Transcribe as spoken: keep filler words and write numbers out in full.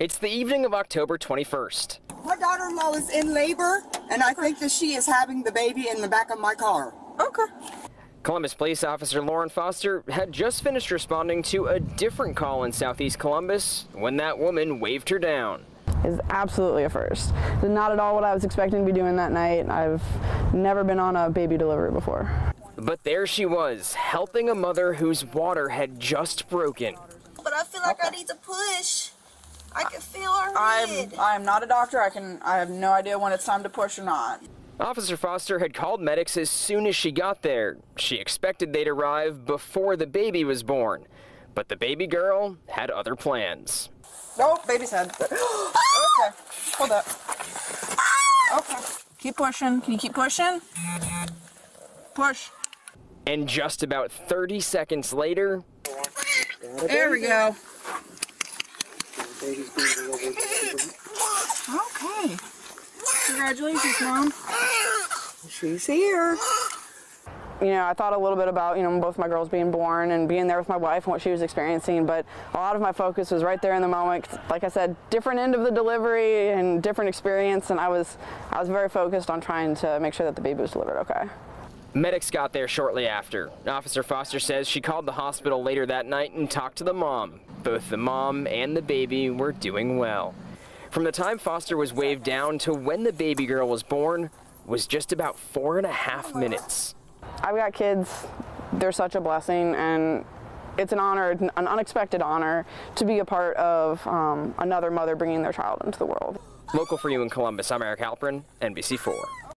It's the evening of October twenty-first. My daughter-in-law is in labor, and I think that she is having the baby in the back of my car. Okay. Columbus Police Officer Lauren Foster had just finished responding to a different call in Southeast Columbus when that woman waved her down. It's absolutely a first. It's not at all what I was expecting to be doing that night. I've never been on a baby delivery before. But there she was, helping a mother whose water had just broken. But I feel like okay. I need to push. I can feel her head. I'm, I'm not a doctor. I, can, I have no idea when it's time to push or not. Officer Foster had called medics as soon as she got there. She expected they'd arrive before the baby was born. But the baby girl had other plans. Nope, baby's head. Okay, hold up. Okay, keep pushing. Can you keep pushing? Push. And just about thirty seconds later... There we go. Okay. Congratulations, Mom. She's here. You know, I thought a little bit about, you know, both my girls being born and being there with my wife and what she was experiencing, but a lot of my focus was right there in the moment. Like I said, different end of the delivery and different experience, and I was, I was very focused on trying to make sure that the baby was delivered okay. Medics got there shortly after. Officer Foster says she called the hospital later that night and talked to the mom. Both the mom and the baby were doing well. From the time Foster was waved down to when the baby girl was born was just about four and a half minutes. I've got kids. They're such a blessing, and it's an honor, an unexpected honor, to be a part of um, another mother bringing their child into the world. Local for you in Columbus, I'm Eric Halperin, N B C four.